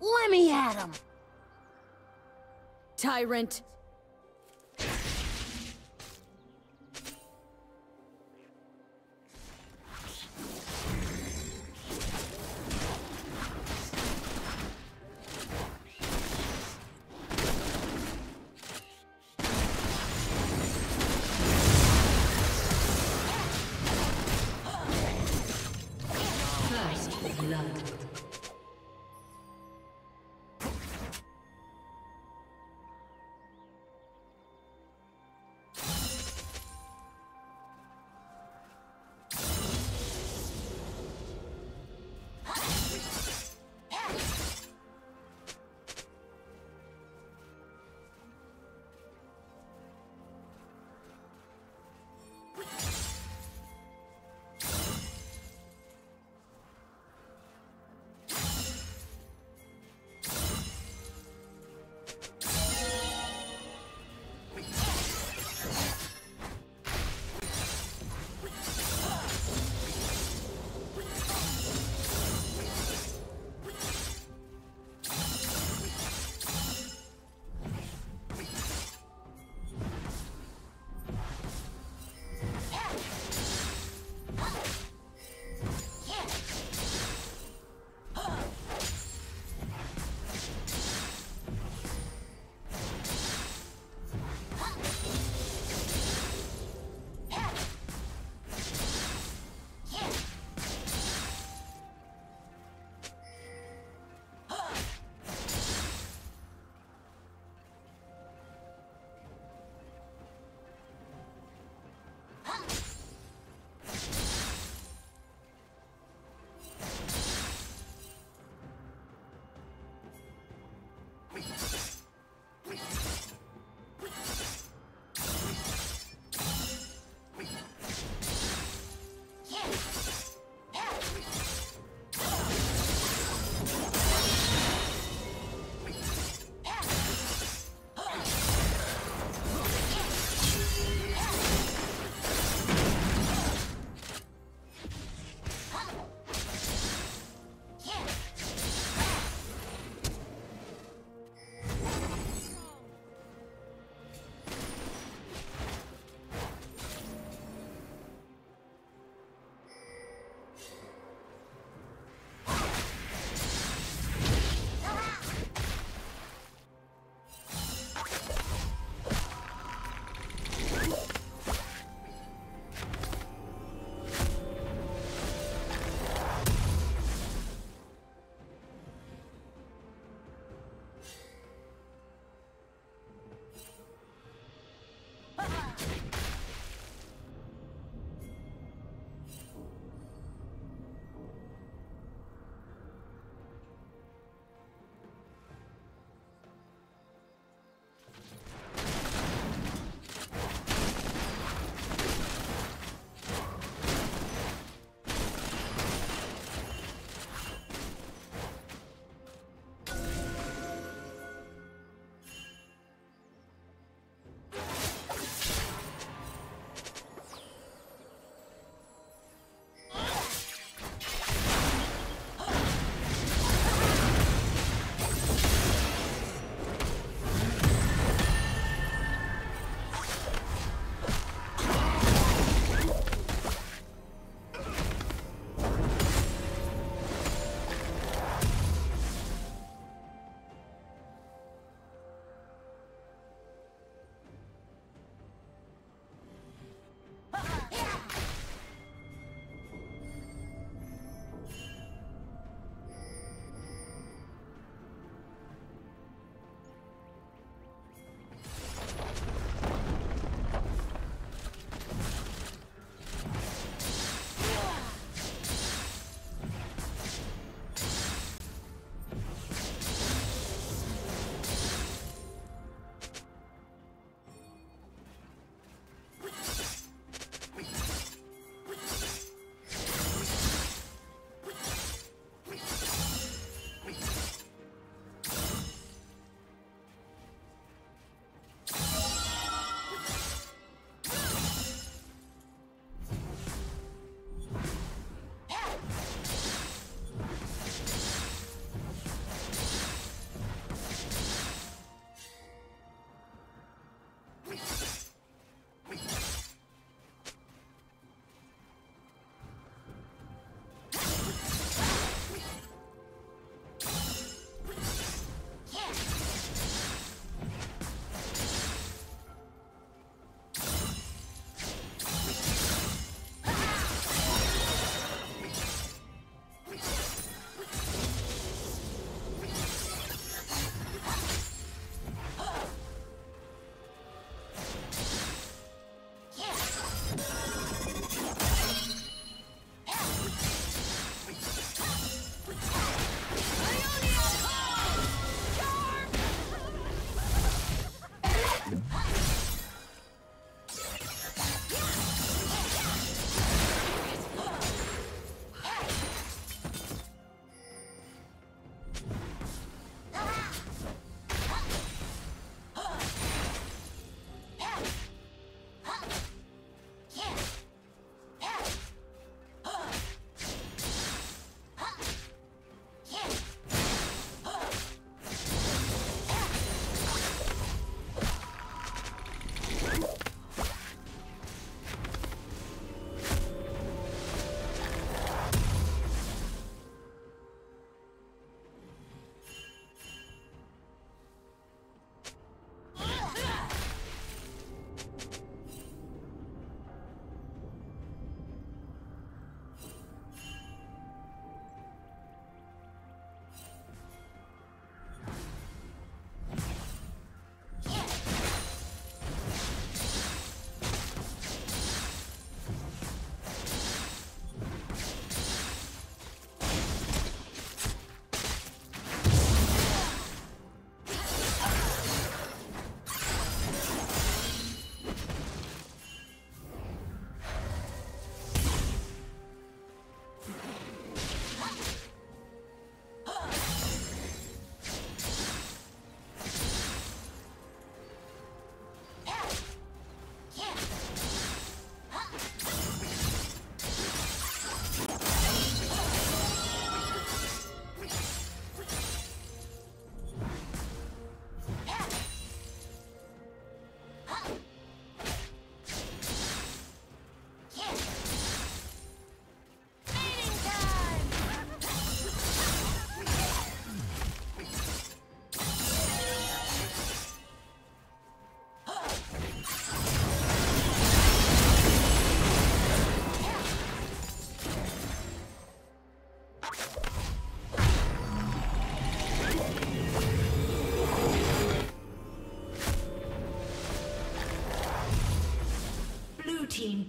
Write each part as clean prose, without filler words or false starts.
Let me at him! Tyrant!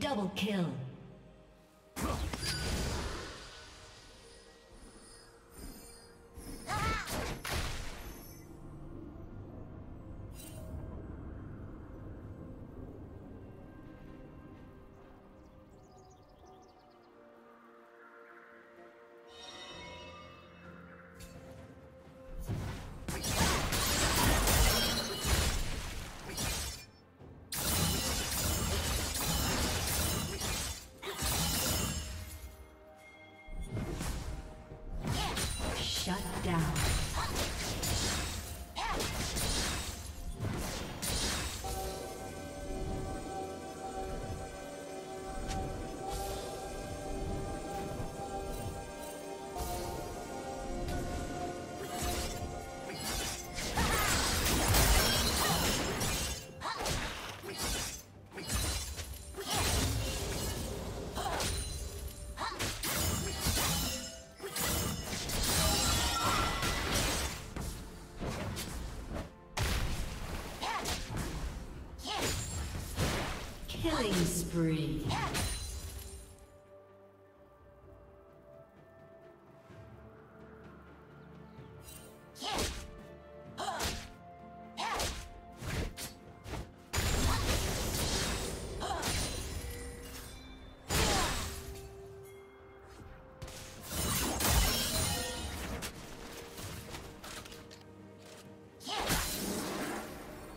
Double kill. Shut down. Killing spree.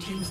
team's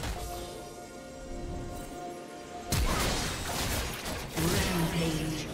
Rampage.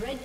Red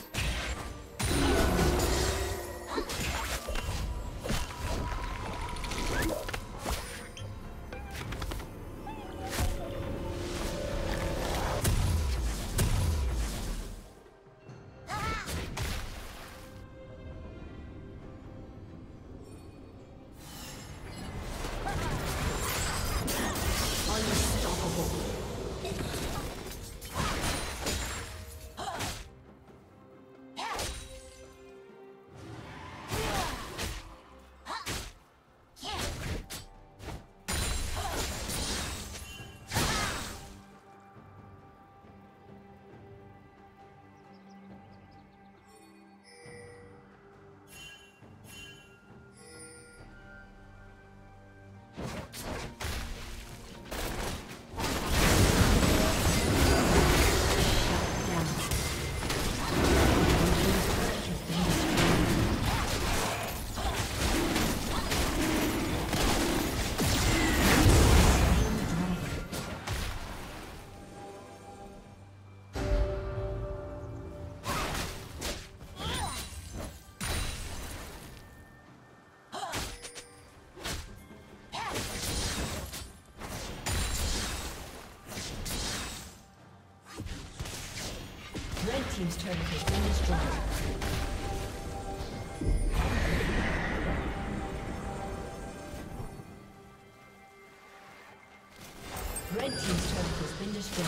Team's turret has been destroyed.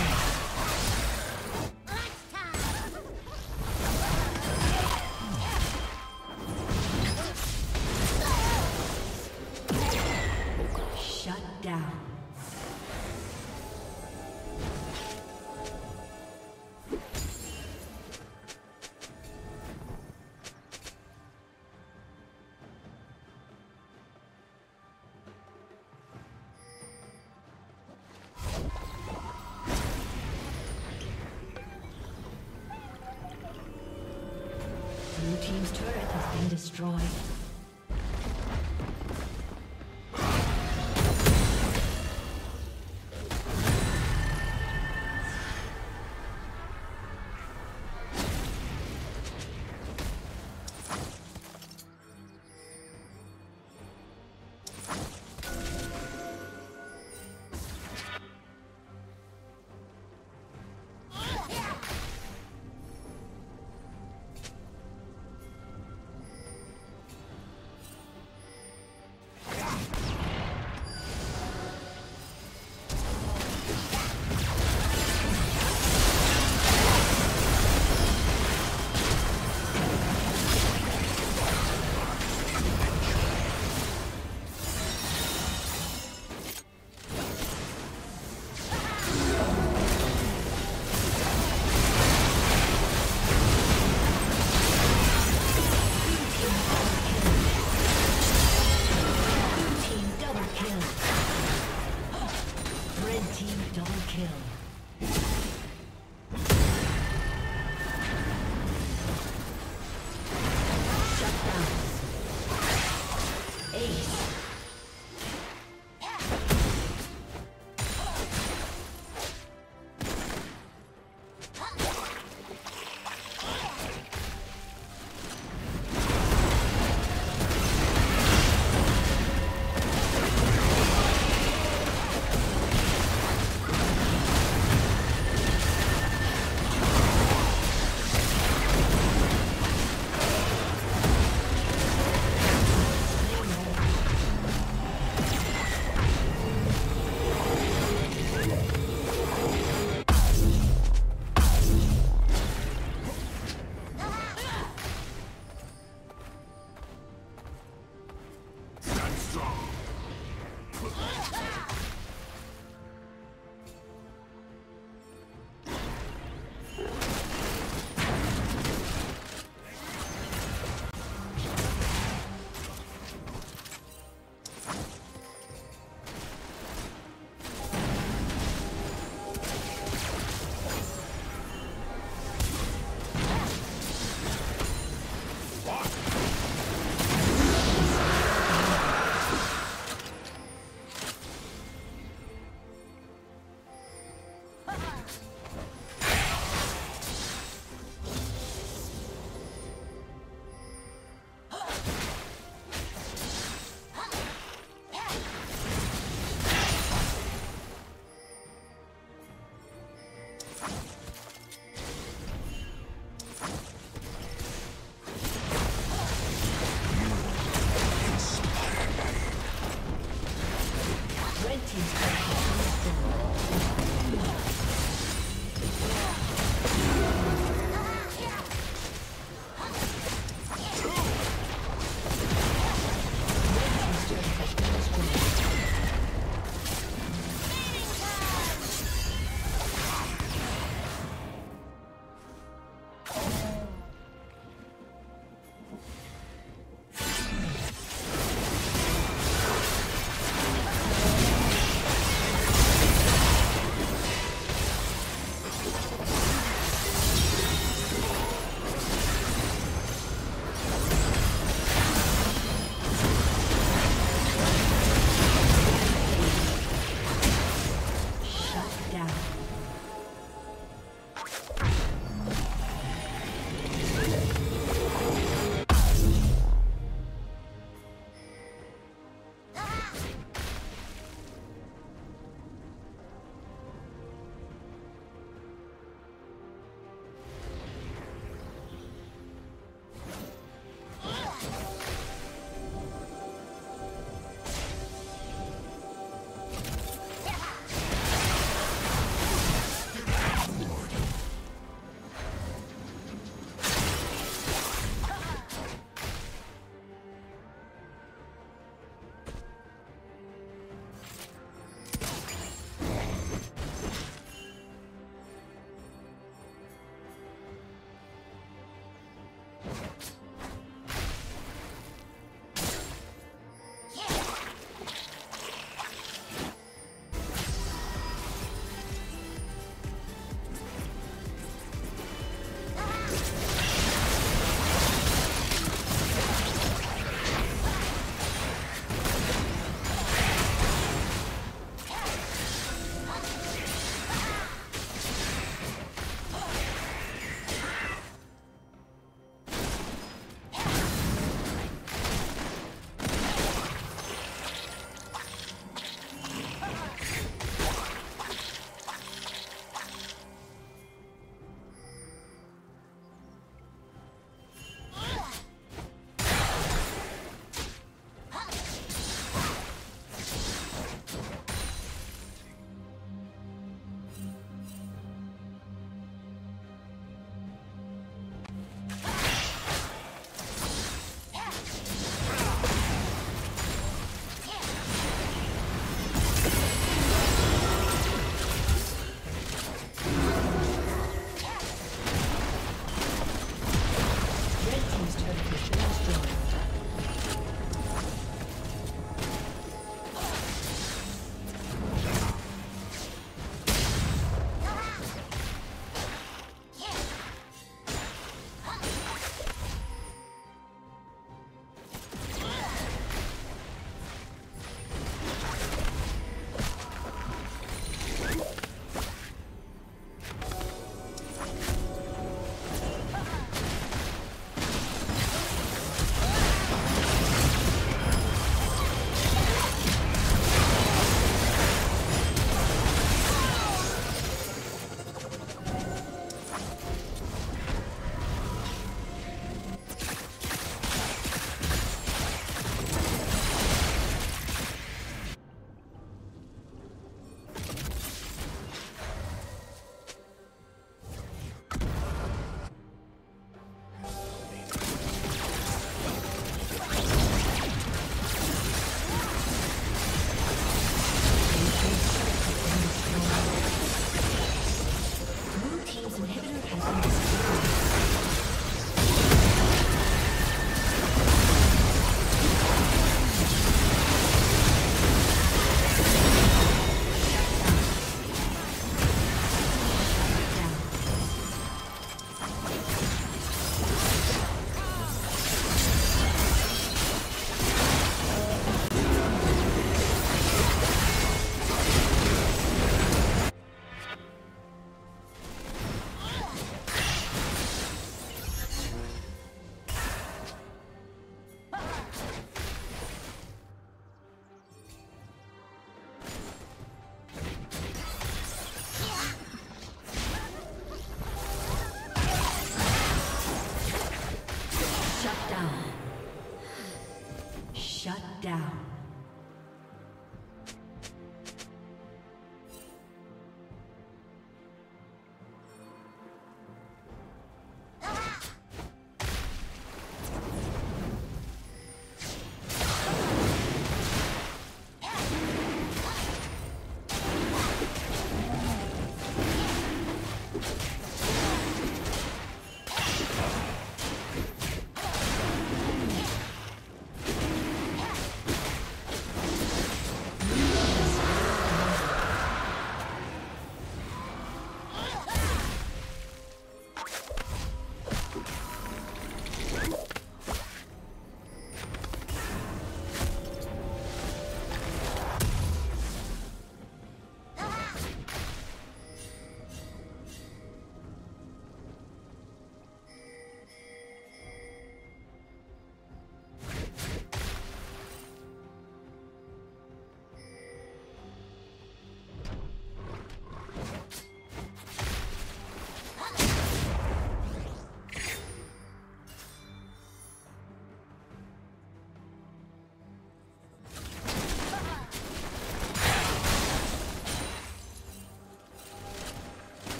Team's turret has been destroyed.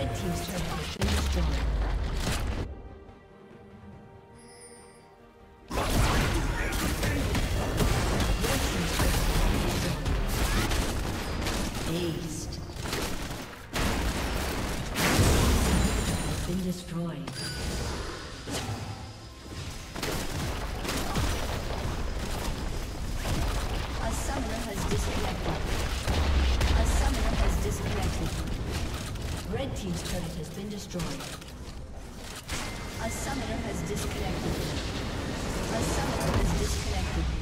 Red team's turret has been destroyed. A summoner has disconnected.